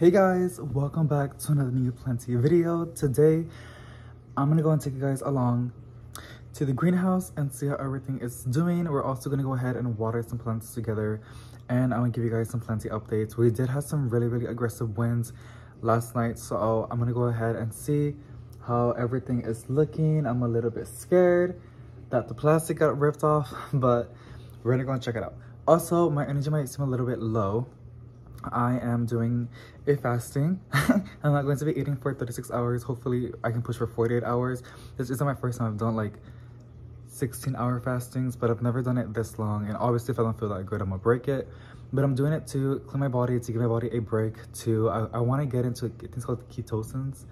Hey guys, welcome back to another New Plenty video. Today, I'm gonna go and take you guys along to the greenhouse and see how everything is doing. We're also gonna go ahead and water some plants together, and I'm gonna give you guys some plenty updates. We did have some really aggressive winds last night, so I'm gonna go ahead and see how everything is looking. I'm a little bit scared that the plastic got ripped off, but we're gonna go and check it out. Also, my energy might seem a little bit low. I am doing a fasting. I'm not going to be eating for 36 hours. Hopefully, I can push for 48 hours. This isn't my first time. I've done like 16-hour fastings, but I've never done it this long. And obviously, if I don't feel that good, I'm going to break it. But I'm doing it to clean my body, to give my body a break. I want to get into things called ketosis.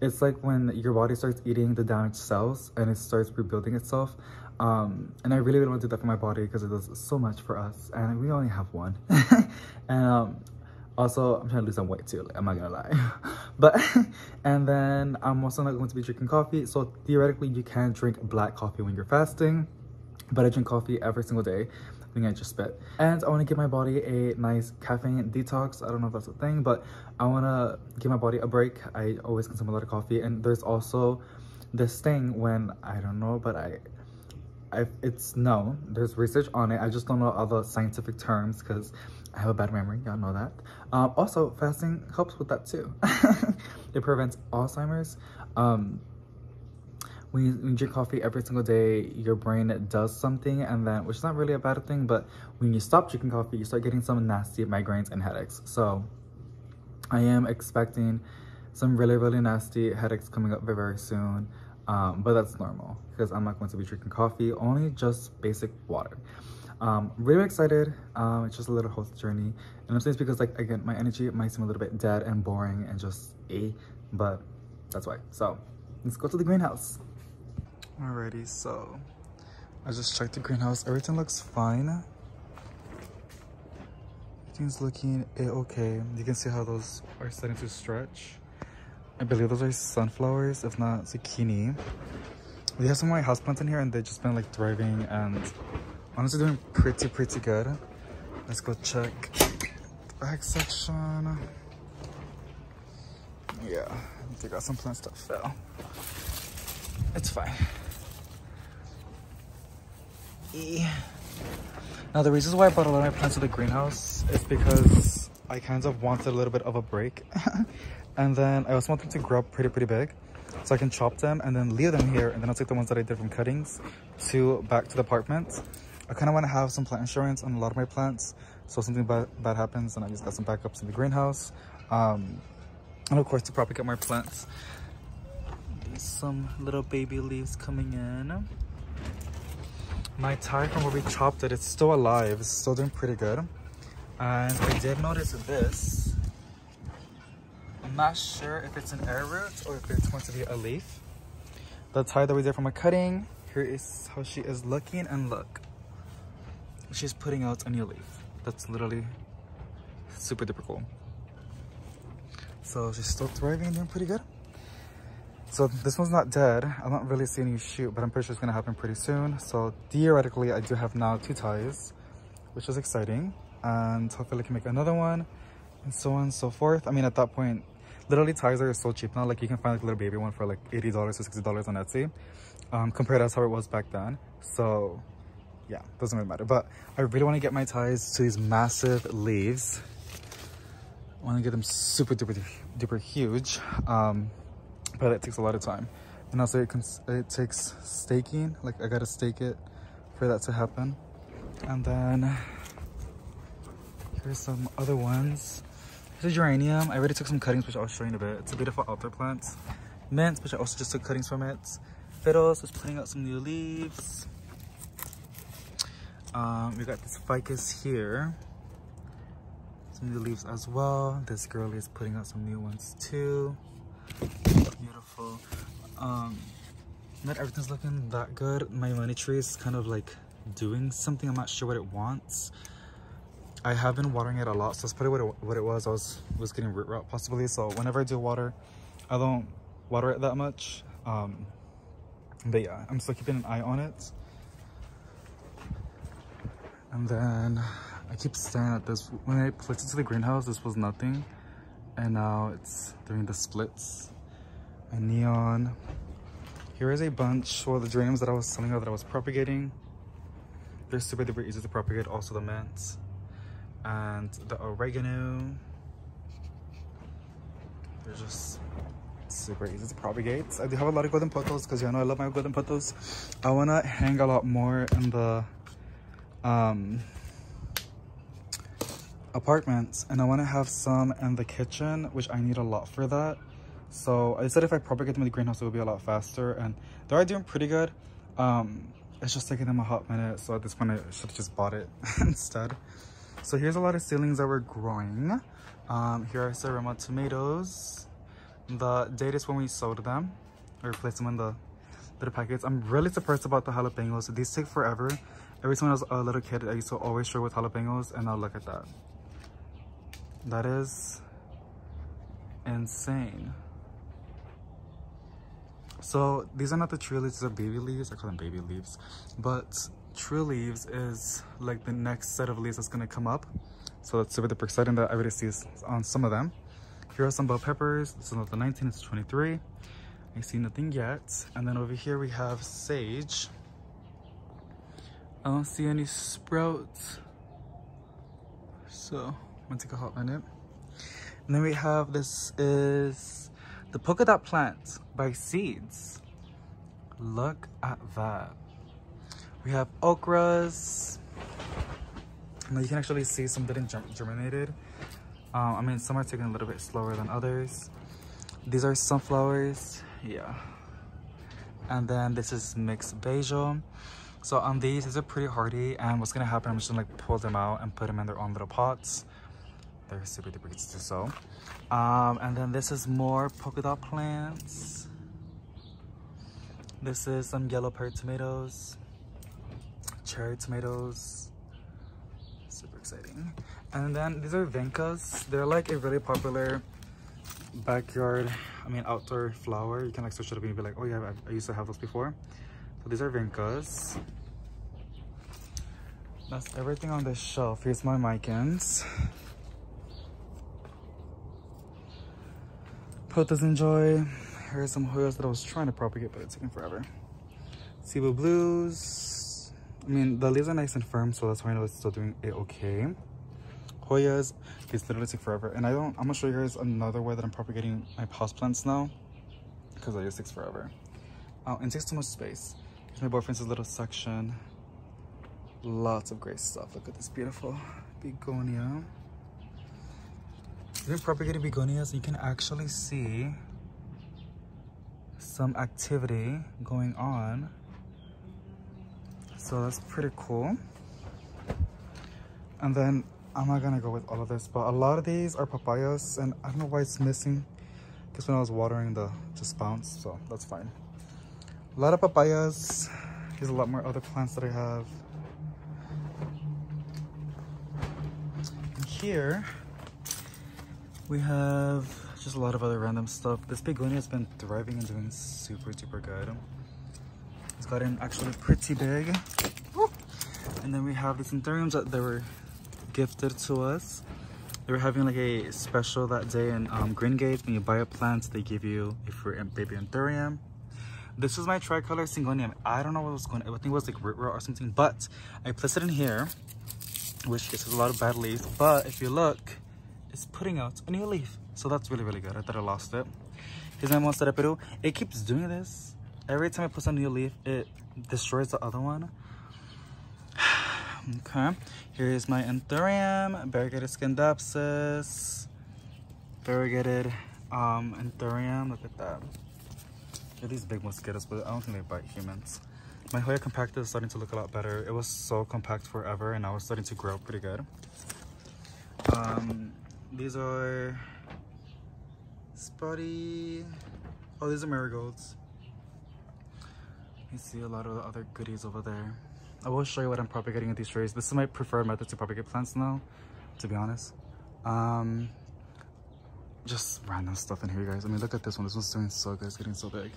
It's like when your body starts eating the damaged cells and it starts rebuilding itself. And I really want to do that for my body because it does so much for us, and we only have one. And also, I'm trying to lose some weight too, like, I'm not gonna lie. But and then I'm also not going to be drinking coffee, so theoretically you can drink black coffee when you're fasting, but I drink coffee every single day. I think I just spit. And I want to give my body a nice caffeine detox. I don't know if that's a thing, but I want to give my body a break. I always consume a lot of coffee, and there's also this thing when I don't know, but there's research on it. I just don't know all the scientific terms because I have a bad memory. Y'all know that. Also, fasting helps with that too. It prevents Alzheimer's. When you drink coffee every single day, your brain does something, and then, which is not really a bad thing, but when you stop drinking coffee, you start getting some nasty migraines and headaches. So I am expecting some really nasty headaches coming up very soon. But that's normal because I'm not going to be drinking coffee, only just basic water. Really excited. It's just a little health journey, and I'm saying it's because, like, again, my energy might seem a little bit dead and boring and just but that's why. So let's go to the greenhouse. Alrighty, so I just checked the greenhouse. Everything looks fine. Everything's looking okay. You can see how those are starting to stretch. I believe those are sunflowers, if not zucchini. We have some white houseplants in here, and they've just been like thriving and honestly doing pretty good. Let's go check the back section. Yeah, they got some plant stuff though. It's fine. Now the reasons why I brought a lot of my plants to the greenhouse is because I kind of wanted a little bit of a break. And then I also want them to grow up pretty big, so I can chop them and then leave them here. And then I'll take the ones that I did from cuttings back to the apartment. I kind of want to have some plant insurance on a lot of my plants, so if something bad happens, and I just got some backups in the greenhouse. And of course, to propagate my plants. There's some little baby leaves coming in. My tie from where we chopped it, it's still alive. It's still doing pretty good. And I did notice this. Not sure if it's an air root or if it's going to be a leaf. The tie that we did from a cutting, here is how she is looking, and look, she's putting out a new leaf. That's literally super duper cool. So she's still thriving and doing pretty good. So this one's not dead. I'm not really seeing you shoot, but I'm pretty sure it's gonna happen pretty soon. So theoretically, I do have now 2 ties, which is exciting, and hopefully I can make another one, and so on and so forth. I mean, at that point, literally ties are so cheap now. Like, you can find like a little baby one for like $80 or $60 on Etsy, compared to how it was back then. So yeah, doesn't really matter. But I really want to get my ties to these massive leaves. I want to get them super duper huge, but it takes a lot of time, and also it takes staking. Like, I gotta stake it for that to happen. And then here's some other ones. Here's a geranium. I already took some cuttings, which I'll show you in a bit. It's a beautiful outdoor plant. Mint, which I also just took cuttings from it. Fiddles is putting out some new leaves. We got this ficus here. Some new leaves as well. This girl is putting out some new ones too. Beautiful. Not everything's looking that good. My money tree is kind of like doing something. I'm not sure what it wants. I have been watering it a lot, so that's probably what it was. I was getting root rot possibly. So whenever I do water, I don't water it that much. But yeah, I'm still keeping an eye on it. And then I keep staring at this. When I placed it to the greenhouse, this was nothing. and now it's doing the splits and neon. Here is a bunch of the geraniums that I was telling you that I was propagating. They're super duper easy to propagate. Also the mint and the oregano. They're just super easy to propagate. I do have a lot of golden pothos because y'all know I love my golden pothos. I want to hang a lot more in the apartments, and I want to have some in the kitchen, which I need a lot for that. So I said if I propagate them in the greenhouse, it will be a lot faster, and they are doing pretty good. It's just taking them a hot minute, so at this point I should have just bought it instead. So here's a lot of seedlings that were growing. Here are Serama tomatoes. The date is when we sowed them. I replaced them in the little packets. I'm really surprised about the jalapenos. These take forever. Every time I was a little kid, I used to always struggle with jalapenos, and now look at that. That is insane. So these are not the true leaves, these are baby leaves. I call them baby leaves, but true leaves is like the next set of leaves that's going to come up. So that's super duper exciting that I already see on some of them. Here are some bell peppers. This is not the 19, it's 23. I see nothing yet. And then over here we have sage. I don't see any sprouts, so I'm gonna take a hot minute. And then we have, this is the polka dot plant by Seeds. Look at that. We have okras. Now you can actually see some didn't germinated. I mean, some are taking a little bit slower than others. These are sunflowers, yeah. And then this is mixed basil. So on these are pretty hardy, and what's gonna happen, I'm just gonna like pull them out and put them in their own little pots. They're super duper easy to sow. And then this is more polka dot plants. This is some yellow pear tomatoes, cherry tomatoes. Super exciting. And then these are vincas. They're like a really popular backyard, I mean outdoor flower. You can like switch it up and be like, oh yeah, I used to have those before. So these are vincas. That's everything on this shelf. Here's my micans. Potas enjoy. Here are some hoyas that I was trying to propagate, but it's taking forever. Cebu blues. I mean, the leaves are nice and firm, so that's why I know it's still doing it okay. Hoyas, these literally take forever, and I'm gonna show you guys another way that I'm propagating my houseplants now, because it just takes forever. And it takes too much space. Here's my boyfriend's little section. Lots of great stuff. Look at this beautiful begonia. We're propagating begonias, so you can actually see some activity going on. So that's pretty cool. And then I'm not gonna go with all of this, but a lot of these are papayas, and I don't know why it's missing. Because when I was watering, the just bounced, so that's fine. A lot of papayas. There's a lot more other plants that I have. And here we have just a lot of other random stuff. This begonia has been thriving and doing super duper good. It's gotten actually pretty big. Woo! And then we have the anthuriums that they were gifted to us. They were having like a special that day in Green Gate. When you buy a plant, they give you a fruit and baby anthurium. This is my tricolor syngonium. I don't know what was going on. I think it was like root rot or something, but I placed it in here, which gets a lot of bad leaves. But if you look, it's putting out a new leaf, so that's really really good. I thought I lost it. Here's my Monstera Peru. It keeps doing this. Every time I put a new leaf, it destroys the other one. Okay, here is my anthurium, variegated Scandapsis, variegated anthurium. Look at that. Look at these big mosquitoes, but I don't think they bite humans. My Hoya compacta is starting to look a lot better. It was so compact forever, and now it's starting to grow pretty good. These are spotty. Oh, these are marigolds. You see a lot of the other goodies over there. I will show you what I'm propagating in these trays. This is my preferred method to propagate plants now, to be honest. Just random stuff in here, you guys. I mean, look at this one. This one's doing so good. It's getting so big.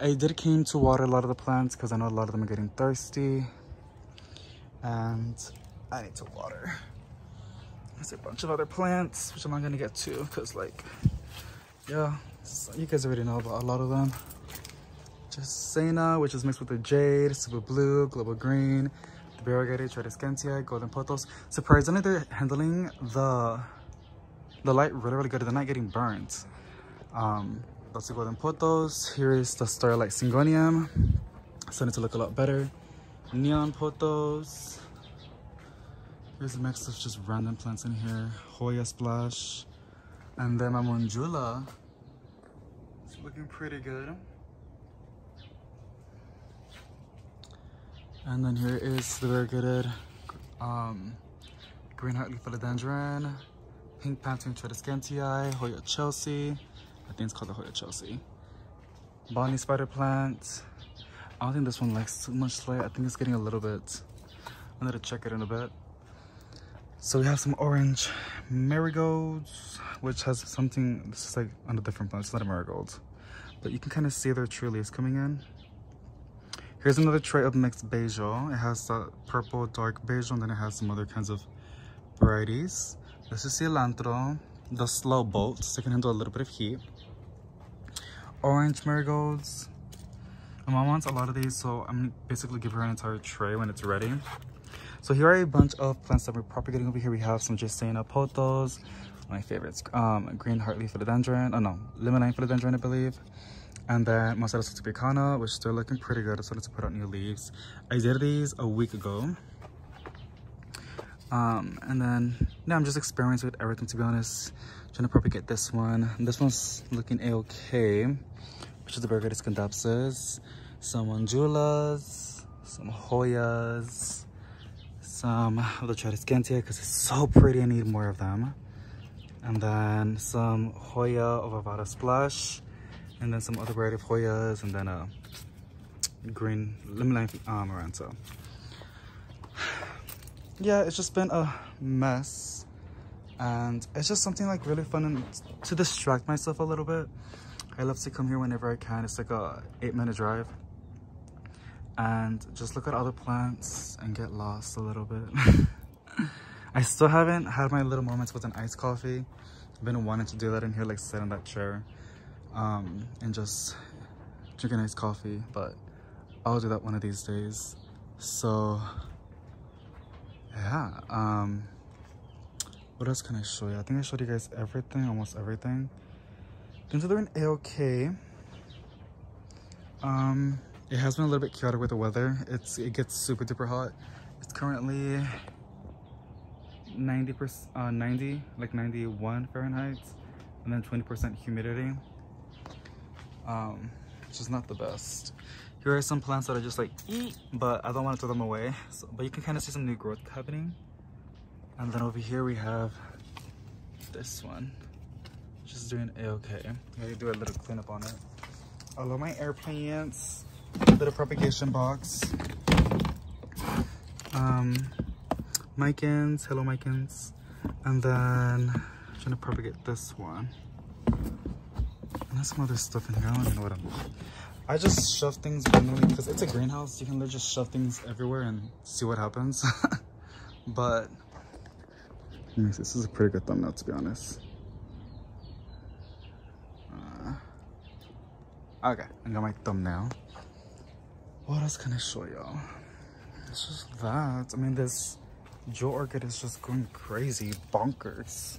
I did came to water a lot of the plants because I know a lot of them are getting thirsty, and I need to water. There's a bunch of other plants, which I'm not going to get to because, like, yeah, you guys already know about a lot of them. Jasena, which is mixed with the jade, super blue, global green, the variegated tradescantia, golden pothos. Surprisingly, they're handling the light really, really good. They're not getting burnt. That's the golden pothos. Here is the starlight syngonium, starting to look a lot better. Neon pothos. Here's a mix of just random plants in here. Hoya splash. And then my monjula. It's looking pretty good. And then here is the variegated green heartleaf philodendron, pink panting tradescantii, Hoya Chelsea. I think it's called the Hoya Chelsea. Bonnie spider plant. I don't think this one likes too much light. I think it's getting a little bit. I'm gonna check it in a bit. So we have some orange marigolds, which has something, this is like on a different plant, it's not a marigold. But you can kind of see their true leaves coming in. Here's another tray of mixed basil. It has the purple dark basil, and then it has some other kinds of varieties. This is cilantro, the slow bolt, so it can handle a little bit of heat. Orange marigolds. My mom wants a lot of these, so I'm gonna basically give her an entire tray when it's ready. So here are a bunch of plants that we're propagating over here. We have some Jasena pothos, my favorites, green heartleaf philodendron, oh no, limonene philodendron, I believe. And then Monstera subtropicana, which is still looking pretty good. I started to put out new leaves. I did these a week ago. And then, yeah, I'm just experimenting with everything, to be honest. Trying to propagate this one. This one's looking a-okay, which is the variegated Scandapsis. Some monjulas, some hoyas. Some of the tradescantia because it's so pretty. I need more of them. And then some Hoya ovovata splash, and then some other variety of Hoyas, and then a green limonene amaranto. Yeah, it's just been a mess, and it's just something like really fun and to distract myself a little bit. I love to come here whenever I can. It's like a 8-minute drive. And just look at all the plants and get lost a little bit. I still haven't had my little moments with an iced coffee. I've been wanting to do that in here, like sit in that chair and just drink an iced coffee, but I'll do that one of these days. So yeah, what else can I show you? I think I showed you guys everything, almost everything. Things are doing a-okay. It has been a little bit chaotic with the weather. It gets super duper hot. It's currently 91 Fahrenheit, and then 20% humidity. Which is not the best. Here are some plants that are just like, but I don't want to throw them away. So, but you can kind of see some new growth happening. And then over here we have this one, which is doing a-okay. I'm gonna do a little cleanup on it. I love my air plants. Little propagation box. Micans, hello micans. And then I'm trying to propagate this one. And there's some other stuff in here. I don't even know what I'm doing. I just shove things randomly because it's a greenhouse. You can literally just shove things everywhere and see what happens. But anyways, this is a pretty good thumbnail, to be honest. Okay, I got my thumbnail. What else can I show y'all? It's just that. I mean, this jewel orchid is just going crazy, bonkers.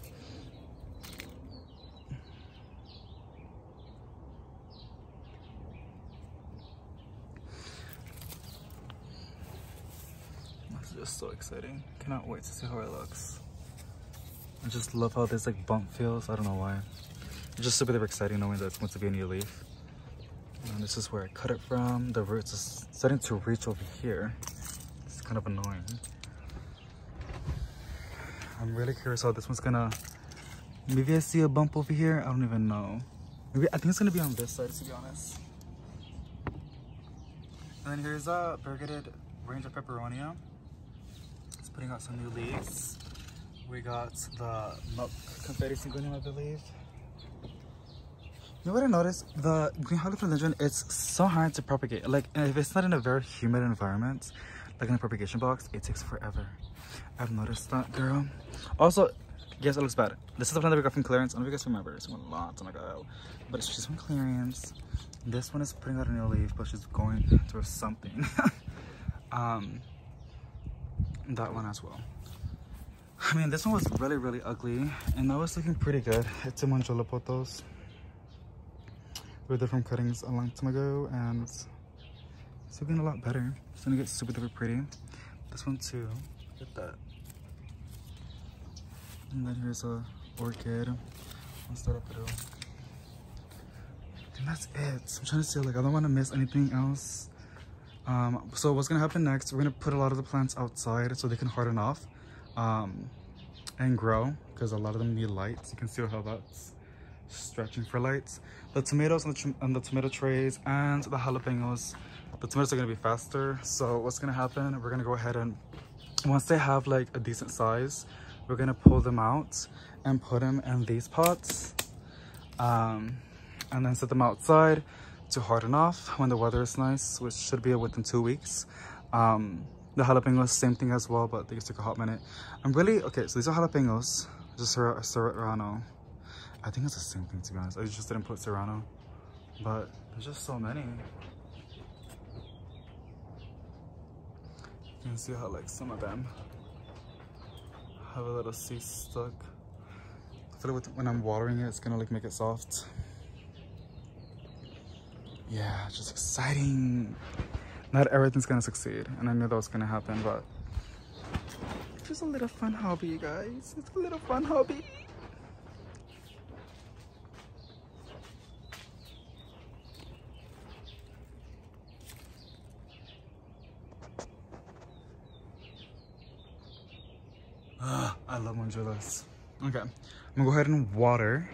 This is just so exciting. Cannot wait to see how it looks. I just love how this like bump feels. I don't know why. It's just super exciting knowing that it's going to be a new leaf. And this is where I cut it from. The roots is starting to reach over here. It's kind of annoying. I'm really curious how this one's gonna, maybe I see a bump over here. I don't even know. Maybe I think it's gonna be on this side, to be honest. And then here's a variegated range of peperonia. It's putting out some new leaves. We got the milk confetti syngonium, I believe. You know what I noticed? The green heartleaf philodendron, it's so hard to propagate. Like, if it's not in a very humid environment, like in a propagation box, it takes forever. I've noticed that, girl. Also, Yes, it looks bad. This is the one that we got from clearance. I don't know if you guys remember. It's one lots. I'm like, oh. But she's from clearance. This one is putting out a new leaf, but she's going through something. That one as well. I mean, this one was really, really ugly. And that was looking pretty good. It's a manjolopotos. With different cuttings a long time ago. And it's looking a lot better. It's going to get super, super pretty. This one too. Look at that. And then here's a orchid. And that's it. I'm trying to see, like, I don't want to miss anything else. So what's gonna happen next, we're gonna put a lot of the plants outside so they can harden off and grow, because a lot of them need lights. You can see how that's stretching for lights. The tomatoes on the tomato trays and the jalapenos, the tomatoes are gonna be faster. So what's gonna happen, we're gonna go ahead and once they have like a decent size, we're gonna pull them out and put them in these pots, and then set them outside to harden off when the weather is nice, which should be within 2 weeks. The jalapenos, same thing as well, but they just took a hot minute. I'm really okay. So these are jalapenos, just serrano. I think it's the same thing, to be honest. I just didn't put serrano, but there's just so many. You can see how like some of them have a little seed stuck. I feel like when I'm watering it, it's gonna like make it soft. Yeah, just exciting. Not everything's gonna succeed, and I knew that was gonna happen, but it's just a little fun hobby, you guys. It's a little fun hobby. I love manjolas. Okay, I'm gonna go ahead and water,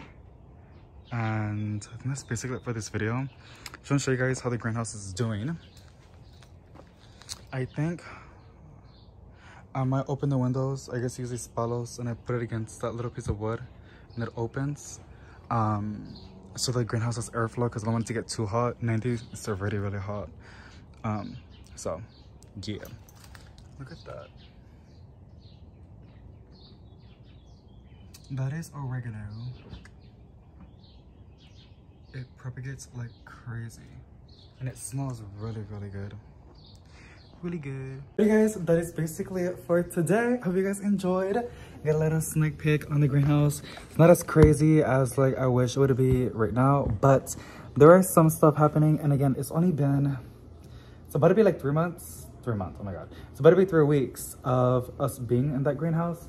and I think that's basically it for this video. I'm just gonna show you guys how the greenhouse is doing. I think I might open the windows. I guess I use these palos and I put it against that little piece of wood and it opens, so the greenhouse has airflow, because I don't want it to get too hot. 90s is already really hot. So yeah, look at that. That is oregano. It propagates like crazy. And it smells really, really good. Really good. Hey guys, that is basically it for today. Hope you guys enjoyed. Get a little sneak peek on the greenhouse. It's not as crazy as like I wish it would be right now, but there is some stuff happening. And again, it's about to be like 3 months. 3 months, oh my God. It's about to be 3 weeks of us being in that greenhouse.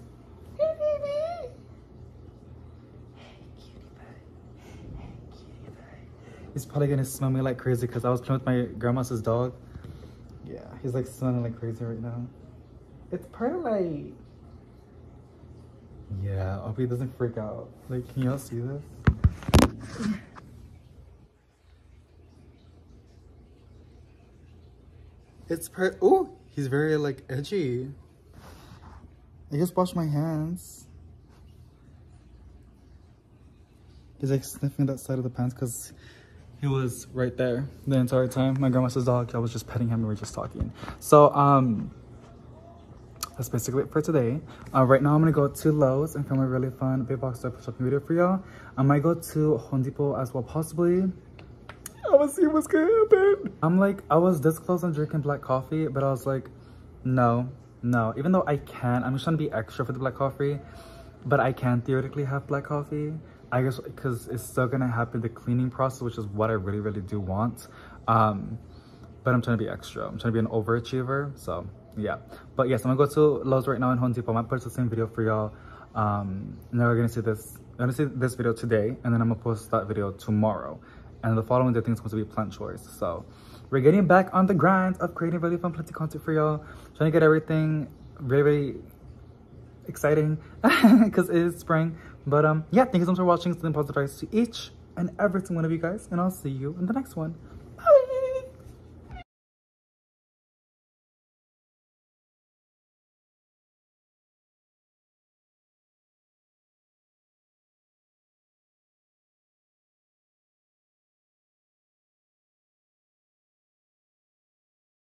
He's probably gonna smell me like crazy because I was playing with my grandma's dog. Yeah, he's like smelling like crazy right now. It's perlite. Yeah, I hope he doesn't freak out. Like, can y'all see this? It's per- Ooh, he's very like edgy. I just washed my hands. He's like sniffing that side of the pants because he was right there the entire time. My grandma's dog, I was just petting him and we were just talking. So, that's basically it for today. Right now I'm gonna go to Lowe's and film a really fun big box shopping video for y'all. I might go to Home Depot as well, possibly. I wanna see what's gonna happen. I'm like, I was this close on drinking black coffee, but I was like, no. Even though I can, I'm just trying to be extra for the black coffee, but I can theoretically have black coffee. I guess because it's still gonna happen the cleaning process, which is what I really, really do want. But I'm trying to be extra. I'm trying to be an overachiever. So yeah. But yes, I'm gonna go to Lowe's right now in Home Depot. I might post the same video for y'all. Now you're gonna see this video today, and then I'm gonna post that video tomorrow. And the following day, I think it's going to be plant chores. So we're getting back on the grind of creating really fun plenty content for y'all. Trying to get everything really, really exciting because it is spring. But yeah, thank you so much for watching. Something positive to each and every single one of you guys, and I'll see you in the next one.